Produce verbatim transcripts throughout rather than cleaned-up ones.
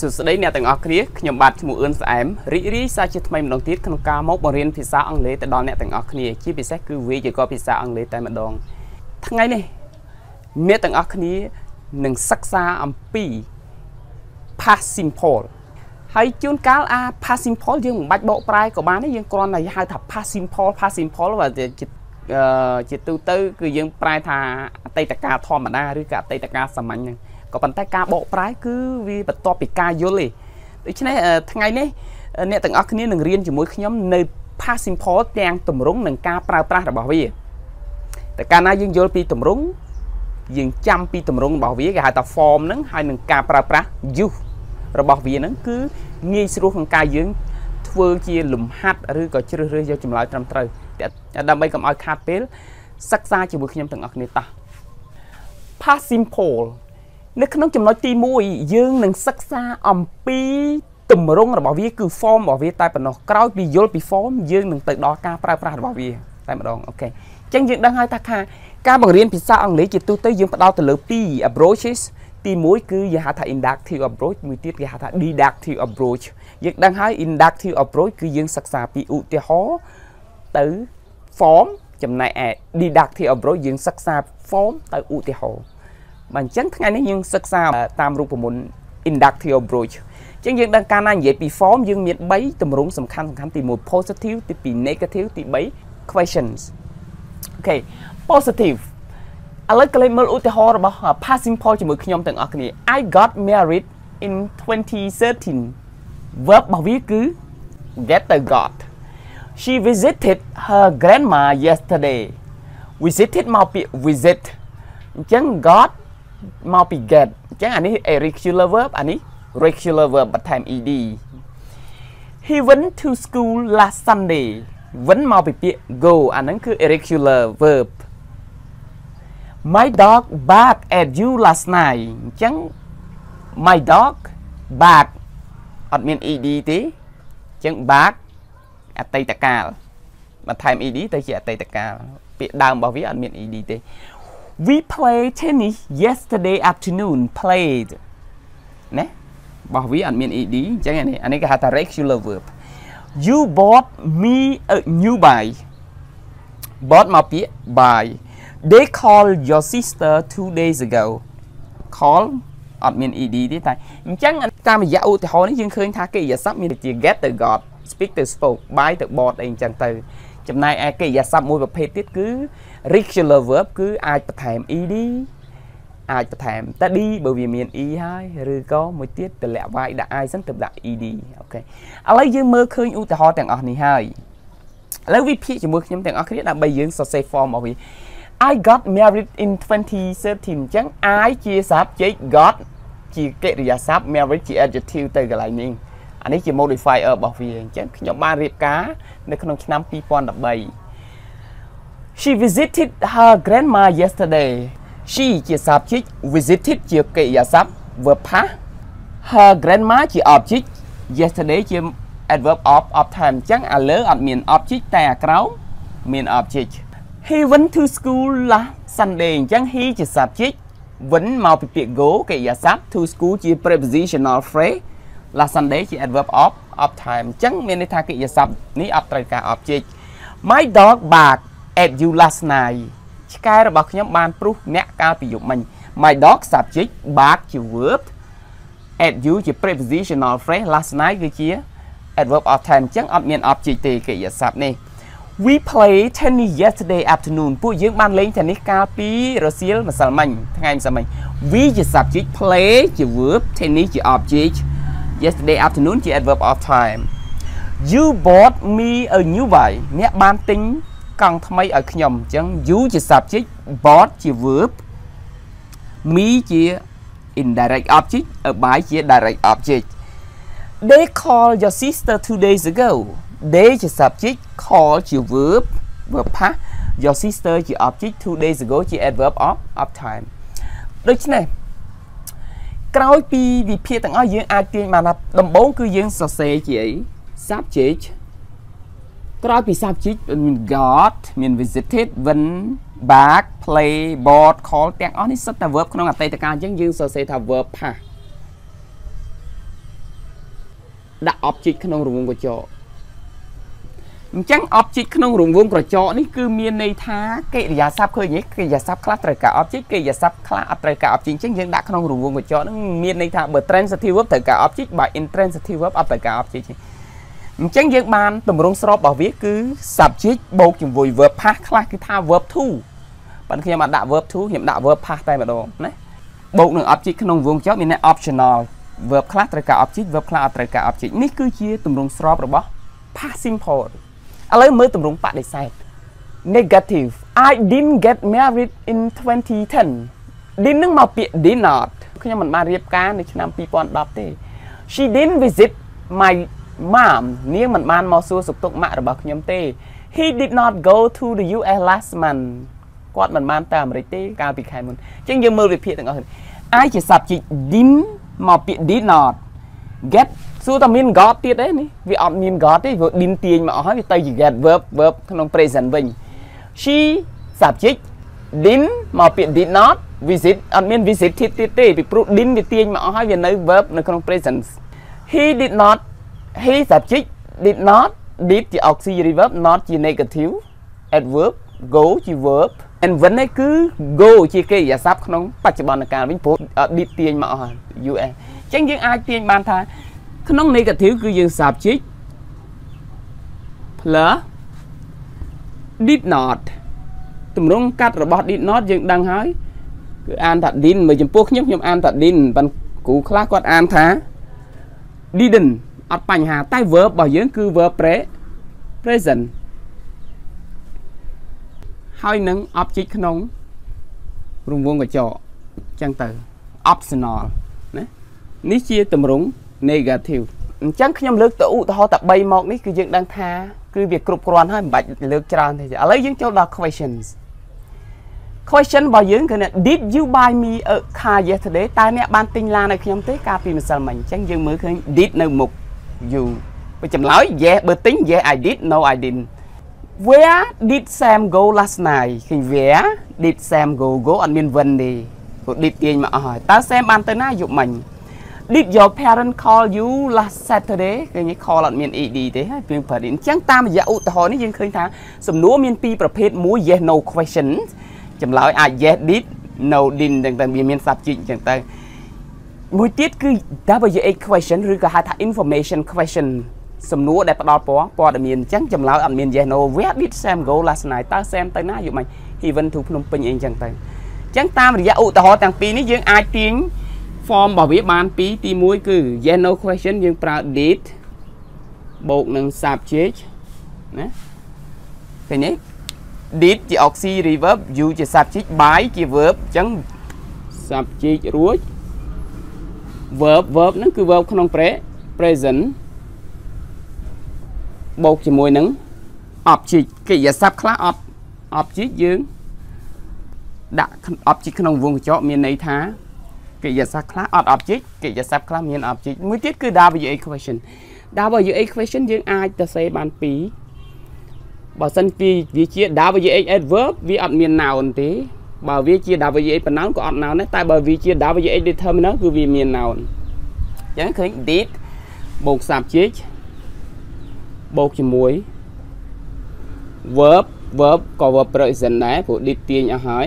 សួស្តីអ្នកទាំងអស់គ្នាខ្ញុំបាទឈ្មោះអឿនសអែមរីករាយសារជាថ្មីម្ដងទៀតក្នុងការមកបរៀនភាសាអង់គ្លេសតែម្ដងថ្ងៃនេះអ្នកទាំងអស់គ្នាជាពិសេសគឺវាយក៏ភាសាអង់គ្លេសតែម្ដងថ្ងៃនេះអ្នកទាំងអស់គ្នានឹងសិក្សាអំពី past simple ហើយជួនកាលអា past simple យើងមិនបាច់បកប្រែក៏បានយើងគ្រាន់តែហៅថា past simple past simple បាទជាទូទៅគឺយើងប្រែថាអតីតកាលធម្មតាឬក៏អតីតកាលសាមញ្ញ ក៏ប៉ុន្តែការបកប្រែគឺវាបន្ទាប់ពីការយល់ទេដូច្នេះថ្ងៃនេះអ្នកទាំងអស់គ្នានឹងរៀនជាមួយខ្ញុំនៅ past simple ទាំងទម្រង់និងការប្រើប្រាស់របស់វាតែកាលណាយើងយល់ពីទម្រង់យើងចាំពីទម្រង់របស់វាគេហៅថា form ហ្នឹងហើយនឹងការប្រើប្រាស់ use របស់វាហ្នឹងគឺងាយស្រួលក្នុងការយើងធ្វើជាលំហាត់ឬក៏ជ្រើសរើសយកចម្លើយត្រឹមត្រូវដើម្បីកុំឲ្យខាតពេលសិក្សាជាមួយខ្ញុំទាំងអស់គ្នាតោះ past simple នៅក្នុងចំណុចទី មួយ យើងនឹងសិក្សាអំពីទម្រង់របស់វាគឺ form របស់វាតែប៉ុណ្ណោះក្រោយពីយល់ពី form យើងនឹងទៅដល់ការប្រើប្រាស់របស់វាតែម្ដងអូខេអញ្ចឹងយើងដឹងហើយថាការបង្រៀនភាសាអង់គ្លេសជាទូទៅយើងផ្ដោតទៅលើ ពីរ approaches ទីមួយ គឺយើងហៅថា inductive approach មួយទៀតគេហៅថា deductive approach យើងដឹងហើយ inductive approach គឺយើងសិក្សាពីឧទាហរណ៍ទៅ form ចំណែកឯ deductive approach យើងសិក្សា form ទៅឧទាហរណ៍ អញ្ចឹងថ្ងៃនេះយើងសិក្សាតាមរូបមន្ត inductive approach អញ្ចឹងយើងដឹងកាលណានិយាយពី form យើងមាន បី ទម្រង់សំខាន់ៗទី មួយ positive ទី ពីរ negative ទី បី questions អូខេ positive ឥឡូវកន្លែងមើលឧទាហរណ៍របស់ past simple ជាមួយខ្ញុំទាំងអស់គ្នា I got married in twenty thirteen verb របស់វាគឺ get to got She visited her grandma yesterday visited មកពាក្យ visit អញ្ចឹង got មកពី get អញ្ចឹងអានេះ irregular verb អានេះ regular verb បន្ថែម ed He went to school last Sunday went មកពីពាក្យ go អាហ្នឹងគឺ irregular verb My dog barked at you last night អញ្ចឹង my dog barked អត់មាន ed ទេអញ្ចឹង bark អតីតកាលបន្ថែម ed ទៅជាអតីតកាលពាក្យដើមរបស់វាអត់មាន ed ទេ We played tennis yesterday afternoon. Played. Nè, bảo vi ăn miên ý đi. Chẳng hạn này, anh ấy cái hạt regular verb. You bought me a new bike. Bought mà biết buy. They called your sister two days ago. Call, ăn miên ý đi thế này. Chẳng hạn, ta mà dạo thì họ nói riêng khơi thà cái giờ sắp miên chỉ get the got, speak the spoke, buy the bought anh chẳng từ. Chậm này cái giờ sắp mỗi một phê tiết cứ regular verb គឺអាចបន្ថែម ed អាចបន្ថែមតាឌី បើវាមាន e ហើយឬក៏មួយទៀតតម្លាក់វាយដាក់ i សិនទើបដាក់ ed អូខេឥឡូវយើងមើលឃើញឧទាហរណ៍ទាំងអស់នេះហើយឥឡូវវិភាគជាមួយខ្ញុំទាំងអស់គ្នាដើម្បីយើងសរសេរ form របស់វា I got married in twenty thirteen អញ្ចឹង I ជាសព្ទ got ជាកិរិយាសព្ទ married ជា adjective ទៅកន្លែងនេះអានេះជា modifier របស់វាអញ្ចឹងខ្ញុំបានរៀបការនៅក្នុងឆ្នាំ two thousand thirteen She visited her grandma yesterday. She ជាសព្ទ visited ជាកិរិយាសព្ទ verb past. Her grandma ជា object. Yesterday ជា adverb of of time អញ្ចឹងឥឡូវអត់មាន object តែក្រោមមាន object. He went to school last Sunday អញ្ចឹង he ជាសព្ទ went មកពីពាក្យ go កិរិយាសព្ទ to school ជា prepositional phrase. Last Sunday ជា adverb of of time អញ្ចឹងមានន័យថាកិរិយាសព្ទនេះអត់ត្រូវការ object. My dog barked at you last night ឆ្កែរបស់ខ្ញុំបានព្រុសអ្នកកាលពីយប់មិញ My dog subject bark ជា verb at you ជា prepositional phrase last night គឺជា adverb of time អញ្ចឹងអត់មាន object ទេកិរិយាសព្ទនេះ We played tennis yesterday afternoon ពួកយើងបានលេងតានេះកាលពីរសៀលម្សិលមិញថ្ងៃម្សិលមិញ We ជា subject play ជា verb tennis ជា object yesterday afternoon ជា adverb of time You bought me a new bike អ្នកបានទិញ កង់ថ្មីឲ្យខ្ញុំអញ្ចឹង you ជា subject bought ជា verb me ជា indirect object a bike ជា direct object They called your sister two days ago they ជា subject call ជា verb verb past your sister ជា object two days ago ជា adverb of of time ដូច្នេះក្រោយពីវិភាគទាំងអស់យើងអាចទាញបានថាដំបូងគឺយើងសរសេរជាអី subject ក្រោយពី subject មាន got មាន visited went back play bought call ទាំងអស់នេះសិតតែ verb ក្នុងអតីតកាលអញ្ចឹងយើងសរសេរថា verb past ដាក់ object ក្នុងរង្វង់ក្រចកអញ្ចឹង object ក្នុងរង្វង់ក្រចកនេះ គឺមានន័យថា កិរិយាសព្ទ ឃើញទេ កិរិយាសព្ទ ខ្លះត្រូវការ object កិរិយាសព្ទ ខ្លះអត់ត្រូវការ object អញ្ចឹងយើងដាក់ ក្នុងរង្វង់ក្រចកហ្នឹង មានន័យថា បើ transitive verb ត្រូវការ object បើ intransitive verb អត់ត្រូវការ object ទេ អញ្ចឹងយើងបានតម្រង់ស្របរបស់វា គឺ subject បូកជាមួយ verb past ខ្លះគឺថា verb to ប៉ុន្តែខ្ញុំអត់ដាក់ verb to ខ្ញុំដាក់ verb past តែម្ដងណា បូកនឹង object ក្នុងរង្វង់ក្រចក មាន optional verb ខ្លះត្រូវការ object verb ខ្លះអត់ត្រូវការ object នេះគឺជាទម្រង់ស្របរបស់ passing past ឥឡូវមើលទម្រង់បដិសេធ negative I didn't get married in twenty ten didn't នឹងមកពាក្យ did not ខ្ញុំមិនបានរៀបការនៅឆ្នាំ twenty ten ទេ She didn't visit my mom នាងមិនបានមកសួរសុខទុក្ខម៉ាក់របស់ខ្ញុំទេ He did not go to the U S last month គាត់មិនបានទៅអាមេរិកទេកាលពីខែមុន អញ្ចឹងយើងមើលវិភាគទាំងអស់ I ជា subject didn't មកពាក្យ did not get សួរតែមាន got ទៀតទេនេះវាអត់មាន got ទេវា didn't ទាញមកអស់ហើយវាទៅជា get verb verb ក្នុង present វិញ She subject didn't មកពាក្យ did not visit អត់មាន visit ទៀតទេពីព្រោះ didn't វាទាញមកអស់ហើយវានៅ verb នៅក្នុង present He did not he subject did not did ជា auxiliary verb not ជា negative adverb go ជា verb and វិញគឺ go ជាកិរិយាសព្ទក្នុងបច្ចុប្បន្នកាលវិញព្រោះ did ទាញមកអស់ us អញ្ចឹងយើងអាចទាញបានថា ក្នុង negative គឺយើង subject plus did not ទម្រង់កាត់របស់ did not យើងដឹងហើយ គឺអានថា did មើលចំពោះខ្ញុំខ្ញុំអានថា did ប៉ុន្តែគ្រូខ្លះគាត់អានថា didn't អត់បញ្ហាតែ verb របស់យើងគឺ verb present ហើយនឹង object ក្នុងរង្វង់ក្រចក អញ្ចឹងទៅ optional ណា នេះជាទម្រង់ negative អញ្ចឹងខ្ញុំលើកទៅឧទាហរណ៍តែ 3 មកនេះគឺយើងដឹងថាគឺវាគ្រប់គ្រាន់ហើយមិនបាច់លើកច្រើនទេឥឡូវយើងចូលដល់ questions question របស់យើងគឺ Did you buy me a car yesterday តើអ្នកបានទិញឡានឲ្យខ្ញុំទេកាលពីម្សិលមិញអញ្ចឹងយើងមើលឃើញ did នៅមុខ you បើចម្លើយ yes បើទិញ yes I did no I didn't Where did Sam go last night ឃើញ where did Sam go go អត់មាន when ទេព្រោះ did ទាញមកអស់ហើយតើ Sam បានទៅណាយប់មិញ Did your parents call you last Saturday គេនិយាយ call អត់មាន ed ទេហើយពីព្រោះអញ្ចឹងតាមរយៈឧទាហរណ៍នេះយើងឃើញថាសំណួរមានពីរប្រភេទមួយ yes no question ចម្លើយអាច yes did no didn't ទាំងតែវាមាន subject អញ្ចឹងទៅមួយទៀតគឺ wh question ឬក៏ហៅថា information question សំណួរដែលផ្ដល់ព័ត៌មាន អញ្ចឹងចម្លើយអត់មាន yes no Where did Sam go last night តើ Sam ទៅណាយប់មិញ He went to ភ្នំពេញ អីអញ្ចឹងទៅអញ្ចឹងតាមរយៈឧទាហរណ៍ទាំងពីរនេះយើងអាចទាញ form របស់វាបានពីរទីមួយ គឺ yes no question យើងប្រើ did បូកនឹង subject ណាឃើញទេ did ជា auxiliary verb you ជា subject by ជា verb អញ្ចឹង subject រួច verb verb ហ្នឹងគឺ verb ក្នុង present បូកជាមួយនឹង object កិរិយាសព្ទ ខ្លះ object យើងដាក់ object ក្នុងរង្វង់ក្រចកមានន័យថា កិរិយាសព្ទខ្លះអត់ object កិរិយាសព្ទខ្លះមាន object មួយទៀតគឺ wh question wh question យើងអាចសរសេរបានពីរបើសិនពីវាជា wh adverb វាអត់មាន noun ទេបើវាជា wh ប៉ុណ្ណ noun ក៏អត់ noun ដែរតែបើវាជា wh determiner គឺវាមាន noun អញ្ចឹងឃើញ did បូក subject បូកជាមួយ verb verb ក៏ verb present ដែរព្រោះ did ទាញអស់ហើយ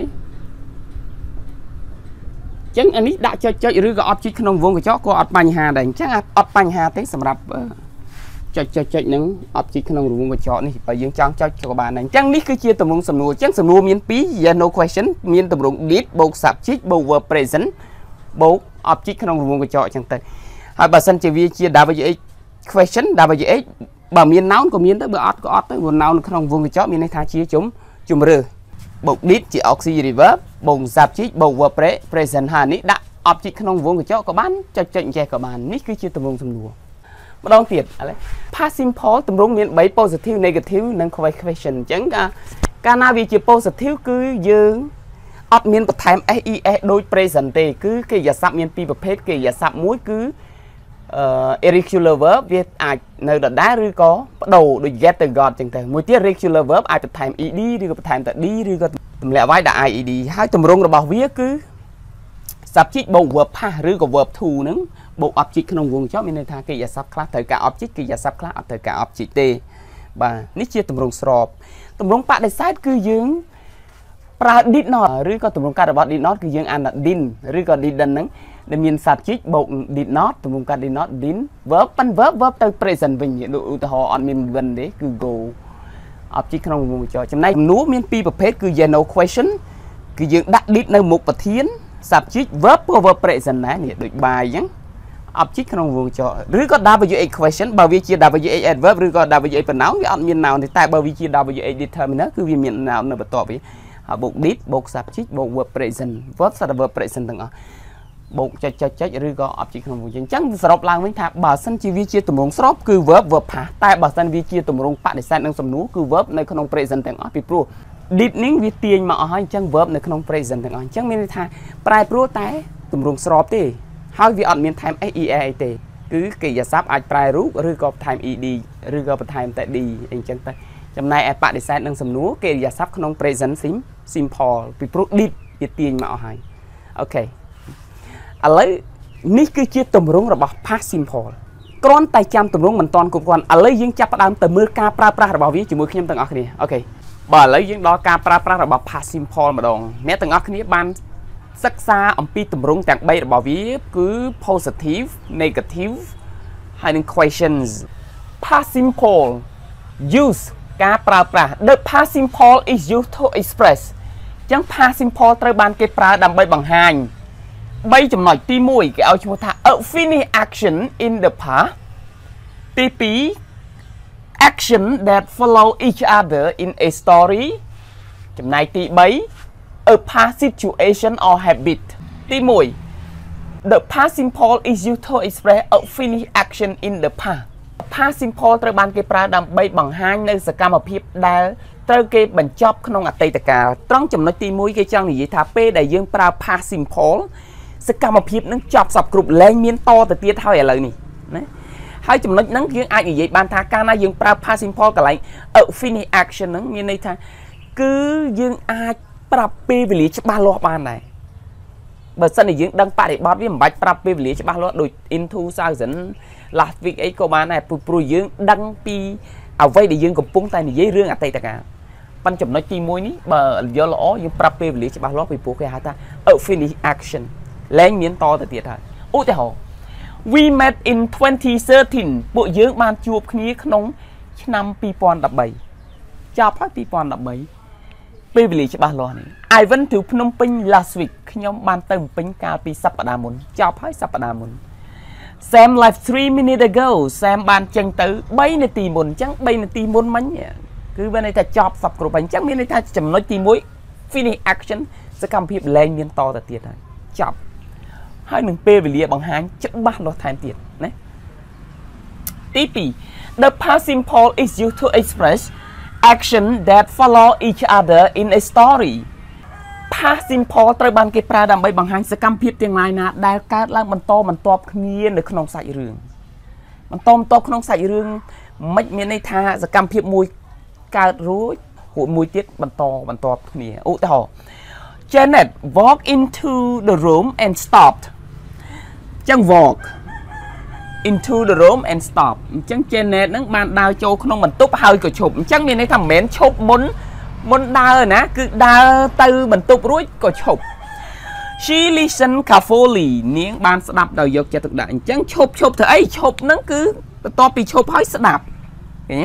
ចឹងអានេះដាក់ចុចចុចឬក៏ object ក្នុងរង្វង់ក្រចកក៏អត់បញ្ហាដែរអញ្ចឹងអត់បញ្ហាទេសម្រាប់ចុចចុចចុចនឹង object ក្នុងរង្វង់ក្រចកនេះបើយើងចង់ចុចក៏បានដែរអញ្ចឹងនេះគឺជាទម្រង់សំណួរអញ្ចឹងសំណួរមាន two yes no question មានទម្រង់ did បូក subject បូក verb present បូក object ក្នុងរង្វង់ក្រចកអញ្ចឹងទៅហើយបើសិនជាវាជា wh question wh បើមាន noun ក៏មានដែរបើអត់ក៏អត់ដែរព្រោះ noun ក្នុងរង្វង់ក្រចកមានន័យថាជាជំរើស បូក did ជា auxiliary verb បូក subject បូក verb present ហើយនេះដាក់ object ក្នុងរង្វង់ក្រចកក៏បានចុចចុចអញ្ចេះក៏បាននេះគឺជាទម្រង់សំណួរម្ដងទៀតឥឡូវ passing past ទម្រង់មាន three positive negative និង question អញ្ចឹងកាលណាវាជា positive គឺយើងអត់មានបន្ថែម ses ដូច present ទេគឺកិរិយាសព្ទមាន two ប្រភេទកិរិយាសព្ទមួយគឺ irregular verb វាអាចនៅដដែលឬក៏បដូរដូច get ទៅ got ចឹងទៅមួយទៀត regular verb អាចបន្ថែម ed ឬក៏បន្ថែមតែ d ឬក៏ទម្លាក់វាយដាក់ ied ហើយទម្រង់របស់វាគឺ subject បូក verb past ឬក៏ verb to ហ្នឹង bộ object trong vùng chóp mình tha cái giả sắp class thời cả object cái giả sắp class thời cả object t và nít chia tầm rung sọp tầm rung bạ để sai cứ dướng pra did not ឬ ក៏ តម្រង ការ របស់ did not គឺ យើង អាន did ឬ ក៏ didn't ហ្នឹង ដែល មាន subject បូក did not តម្រង ការ did not did verb ប៉ុន្តែ verb verb ទៅ present វិញ ដូច ឧទាហរណ៍ អត់ មាន when ទេ គឺ go object ក្នុង វង វចរ ចំណែក សំណួរ មាន ពីរ ប្រភេទ គឺ yes no question គឺ យើង ដាក់ did នៅ មុខ ប្រធាន subject verb ព្រោះ verb present ណា នេះ ដូច បាយ អញ្ចឹង object ក្នុង វង វចរ ឬ ក៏ wh question បើ វា ជា wh adverb ឬ ក៏ wh pronoun វា អត់ មាន noun ទេ តែ បើ វា ជា wh determiner គឺ វា មាន noun នៅ បន្ទាប់ វា bộ did bộ subject bộ verb present verb và verb present từng ở bộ chạy chạy chạy rồi có object không vô chính chắn sọp lang với tháp bà sân chi vi chia tụm rung sọp cứ verb verb phá tại bà sân vi chia tụm rung phá để sang đang sầm nú cứ verb nơi không present từng ở pro did níng vi tiền mà ở hai chăng verb nơi không present từng ở chăng miền tháp prai pro tại tụm rung sọp thì hai vi ở miền time seat cứ kỳ giả sáp ai prai rú rồi có time ed rồi có time tại đi anh chăng tại trong này bạn để sang đang sầm nú kỳ giả sáp không present sim simple vì pro did vi tiền mà ở hai ok ឥឡូវនេះគឺជាទម្រង់របស់ past simple គ្រាន់តែចាំទម្រង់មិនតាន់គ្រប់គ្រាន់ឥឡូវយើងចាប់ផ្ដើមទៅមើលការប្រើប្រាស់របស់វាជាមួយខ្ញុំទាំងអស់គ្នាអូខេបាទឥឡូវយើងដល់ការប្រើប្រាស់របស់ past simple ម្ដងអ្នកទាំងអស់គ្នាបានសិក្សាអំពីទម្រង់ទាំងបីរបស់វាគឺ positive negative ហើយនិង questions past simple use ការប្រើប្រាស់ the past simple is used to express ចឹង past simple ត្រូវបានគេប្រើដើម្បីបង្ហាញ បីចំណុចទីមួយ គេឲ្យឈ្មោះថា a finished action in the past ទីពីរ action that follow each other in a story ចំណែកទីបី a past situation or habit ទីមួយ the past simple is used to express a finished action in the past past simple ត្រូវបានគេប្រើដើម្បីបង្ហាញនៅសកម្មភាពដែល ត្រូវគេបញ្ចប់ក្នុងអតីតកាលត្រង់ចំណុចទី មួយ គេចង់និយាយថាពេលដែលយើងប្រើ past simple សកម្មភាពនឹងចប់សពគ្រប់លែងមានតទៅទៀតហើយឥឡូវនេះណាហើយចំណុចហ្នឹងយើងអាចនិយាយបានថាកាលណាយើងប្រើ past simple កន្លែង finish action ហ្នឹងមានន័យថាគឺយើងអាចប្រាប់ពេលវេលាច្បាស់លាស់បានដែរបើមិនយើងដឹងបរិបត្តិវាមិនបាច់ប្រាប់ពេលវេលាច្បាស់លាស់ដូច in two thousand last week អីក៏បានដែរព្រោះយើងដឹងពីអ្វីដែលយើងកំពុងតែនិយាយរឿងអតីតកាល ចំណុចទីមួយ នេះបើយកល្អយើងប្រាប់ពេលវេលាច្បាស់លាស់ពីពួកគេហៅថា finish action លែងមានតទៅទៀតហើយឧទាហរណ៍ we met in twenty thirteen ពួកយើងបានជួបគ្នាក្នុងឆ្នាំ twenty thirteen ចប់ហើយ twenty thirteen ពេលវេលាច្បាស់លាស់នេះ I went to Phnom Penh last week ខ្ញុំបានទៅភ្នំពេញកាលពីសប្តាហ៍មុនចប់ហើយសប្តាហ៍មុន Sam left three minutes ago Sam បានចេញទៅ 3នាទីមុន អញ្ចឹង 3នាទីមុនមិញ គឺមានន័យថាចប់សពគ្រប់ហើយអញ្ចឹងមានន័យថាចំណុចទី មួយ finish action សកម្មភាពលែងមានតទៅទៀតហើយចប់ហើយនឹងពេលវេលាបង្ហាញច្បាស់លាស់ថែមទៀតណាទី two the past simple is used to express action that follow each other in a story past simple ត្រូវបានគេប្រើដើម្បីបង្ហាញសកម្មភាពទាំងឡាយណាដែលកើតឡើងបន្តបន្ទាប់គ្នានៅក្នុងសាច់រឿងបន្តបន្ទាប់ក្នុងសាច់រឿងមិនមានន័យថាសកម្មភាពមួយ កើតរួចមួយទៀតបន្តបន្តគ្នាឧទាហរណ៍ Janet walk into the room and stopped ចឹង walk into the room and stop អញ្ចឹង Janet ហ្នឹងបានដើរចូលក្នុងបន្ទប់ហើយក៏ឈប់អញ្ចឹងមានន័យថាមិនមែនឈប់មុនមុនដើរណាគឺដើរទៅបន្ទប់រួចក៏ឈប់ She listened carefully នាងបានស្ដាប់ដោយយកចិត្តទុកដាក់អញ្ចឹងឈប់ឈប់ធ្វើអីឈប់ហ្នឹងគឺបន្ទាប់ពីឈប់ហើយស្ដាប់ឃើញទេ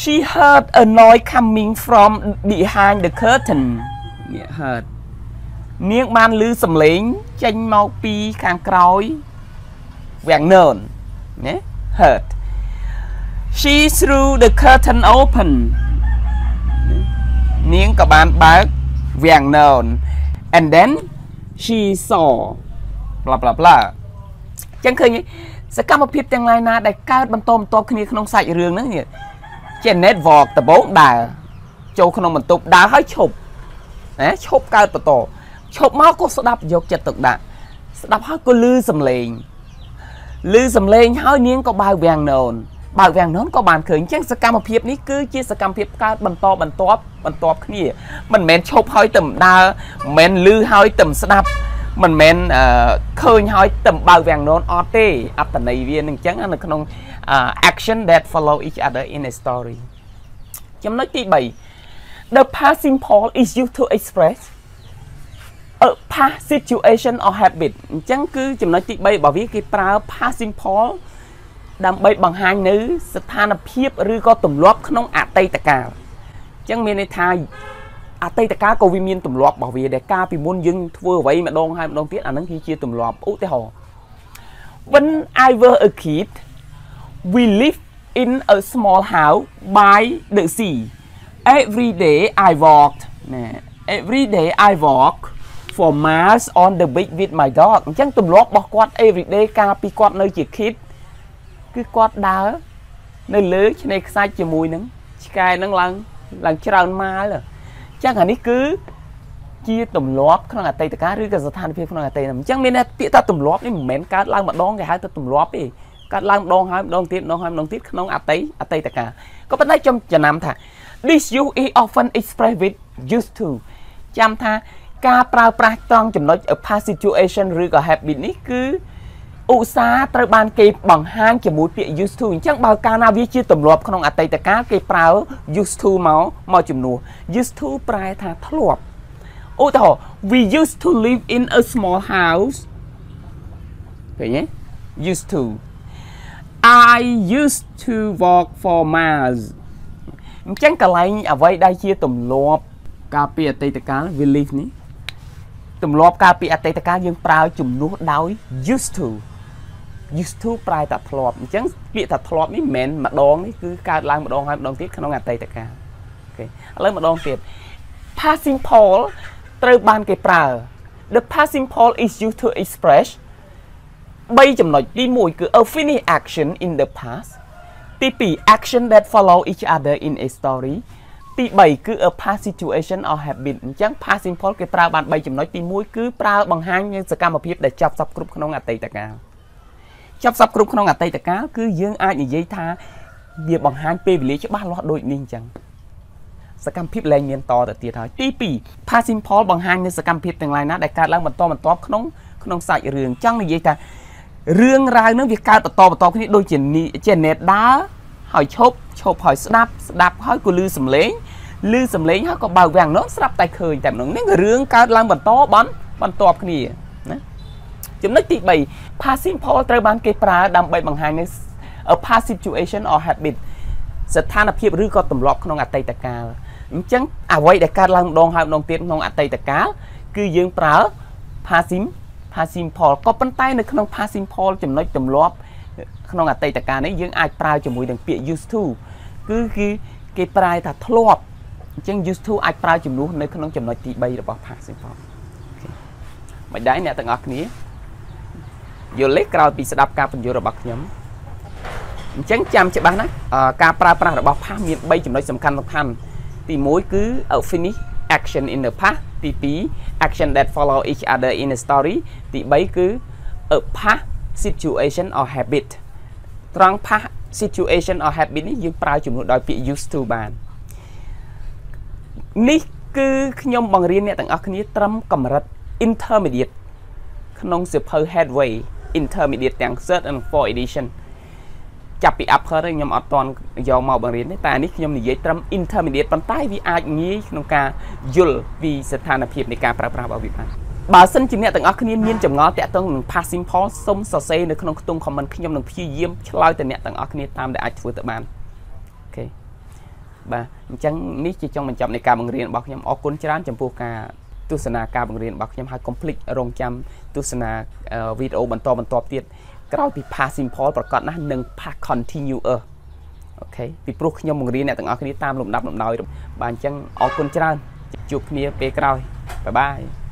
She heard a noise coming from behind the curtain. Nghe heard. Niềng ban lư sầm lén chanh mau pi khang cõi vàng nền. Nghe heard. She threw the curtain open. Niềng cả ban bác vàng nền. And then she saw. Blah blah blah. Chẳng khơi nhỉ. Sẽ cam một phim tiếng lai na đại ca ban tôm tôm kia không sạch rương nữa nhỉ. Janet walk ដំបូងដើរចូលក្នុងបន្ទប់ដើរហើយឈប់ណាឈប់កើតបន្តឈប់មកក៏ស្ដាប់យកចិត្តទុកដាក់ស្ដាប់ហើយក៏លឺសំឡេងលឺសំឡេងហើយនាងក៏បើកវាំងននបើកវាំងននក៏បានឃើញអញ្ចឹងសកម្មភាពនេះគឺជាសកម្មភាពកើតបន្តបន្ទាប់បន្ទាប់គ្នាមិនមែនឈប់ហើយតែដើរមិនមែនលឺហើយតែស្ដាប់ mình men khơi hỏi tầm bao vàng non ở đây ở tận này viên đừng chán là con action that follow each other in a story. Chấm nói tí bảy the past simple is used to express a past situation or habit. Chấm cứ chấm nói tí bảy bảo viết cái pra past simple đam bảy bằng hai nữ sát than là phép rư có tầm lóp không ở tây tạc cả chấm miền này thay ở tây tạc cả có vi miền tầm lóp bảo vệ để ca vì muốn dưng vừa vậy mà đong hai đong tiết ở nắng khi chia tầm lóp út thế hồ. When I were a kid, we lived in a small house by the sea. Every day I walked, every day I walked for miles on the beach with my dog. Chẳng tùm lót bọc quát every day ca pi quát nơi chỉ khít. Cứ quát đá nơi lưới cho nên xa chìa mùi nâng. Chị cái nâng lăng, lăng chả rào mà là. Chẳng hẳn ý cứ chia tùm lót khá năng ở Tây tất cả rưu cả giọt than phía khá năng ở Tây nằm. Chẳng mình tía ta tùm lót đi mến cát lăng bạc đón cái hai ta tùm lót đi. Các lăng đong hai đong tiết đong hai đong tiết không ở tây ở tây tất cả có bắt đấy trong chợ nam thà this you is often expressed with used to chăm tha ca prao prao trong chấm nói ở past situation rưỡi cả habit ní cứ u sa tây ban kịp bằng hai chấm mũi bị used to chẳng bao ca na viết chia tầm lọp không ở tây tất cả cái prao used to máu màu chấm nua used to prao thà thắt lọp ô tao we used to live in a small house vậy nhé used to I used to walk for miles. Chẳng cả lạnh ở vậy đây chia tùm lọp ca pi ở Tây Tây Cá vì live ní tùm lọp ca pi ở Tây Tây Cá nhưng prao chùm nốt đói used to used to prao thật lọp chẳng bị thật lọp ní mẹn mà đón ní cứ ca lang mà đón hai mà đón tiếp khá nóng ngạc Tây Tây Cá ok lấy mà đón tiếp passing Paul trơ ban cái prao the passing Paul is used to express bây chấm nói đi mùi cứ a finish action in the past tí bì action that follow each other in a story tí bảy cứ a past situation or habit chẳng past simple cái prao bạn bây chấm nói tí mùi cứ prao bằng hai nhưng sự cam hiệp để chọc sập group không ngặt tay tất cả chọc sập group không ngặt tay tất cả cứ dương ai như vậy tha việc bằng hai p lý chứ ba lo đôi ninh chẳng sự cam hiệp lên miền to để tiệt thôi tí bì past simple bằng hai nhưng sự cam hiệp từng lại nát đại ca lăng mình to mình top không không sai đường chẳng như vậy ta rương ràng nó việc cao và to và to cái đôi chân chân nét đá hỏi chộp chộp hỏi đạp đạp hỏi của lư sầm lấy lư sầm lấy họ có bao vàng nó sập tay khơi tại nó những cái rương cao lang và to bắn bắn to cái gì nè chấm nói tị bày passing Paul trai bán cây pra đam bày bằng hai nơi ở past situation or habit sự than áp hiệp rư có tầm lọp không ngặt tay tất cả chẳng à vậy để cao lang đong hai đong tiết không ngặt tay tất cả cứ dương pra passing passing Paul có bắn tay nơi không passing Paul chấm nói chấm lóp không ngặt tay tất cả đấy dương ai prao chấm mùi đằng pịa used to cứ cái cái prao thà thọp chẳng used to ai prao chấm nút nơi không chấm nói tị bay được bảo passing Paul mày đấy nè tặng ngọc ní vô lấy cào bị sập cà phần vô được bạc nhấm chẳng chạm chạm bắn á cà prao prao được bảo pass miền bay chấm nói sầm khăn sầm khăn thì mối cứ ở finish action in the past tí tí action that follow each other in a story tí bấy cứ a past situation or habit trong past situation or habit này dương prao chùm nút đòi bị used to bàn ní cứ nhóm bằng riêng này tặng ạc ní trăm cầm rật intermediate nông sự phơ headway intermediate tặng third and fourth edition chạp bị áp hết nhóm ọt toàn dầu màu bằng riêng này ta ní nhóm này dễ trăm intermediate bằng tay vì ai nghĩ nông ca dùl vì sự thàn áp hiệp này ca prao prao bảo vệ bạn bà xin chỉ nè tặng ác niên miên chấm ngó tẹt tông passing Paul sông sờ xe nơi không tung comment khi nhóm đồng phi diêm lôi tẹt nè tặng ác niên tam để ai vừa tự bàn ok bà chẳng ní chỉ trong mình chậm này ca bằng riêng bọc nhóm ọt cuốn chán chấm phu ca tu sân na ca bằng riêng bọc nhóm hai complete rong chăm tu sân na video bản to bản to tiệtเราไป passing Paul ประกอบนะหนึ่ง pass continue เออโอเคไปปลุกยมมงรีเนี่ยต่างเอาคดีตามลมดับลมดอยบางจังออกคนจราจรจุกเนียไปไกลบ๊ายบาย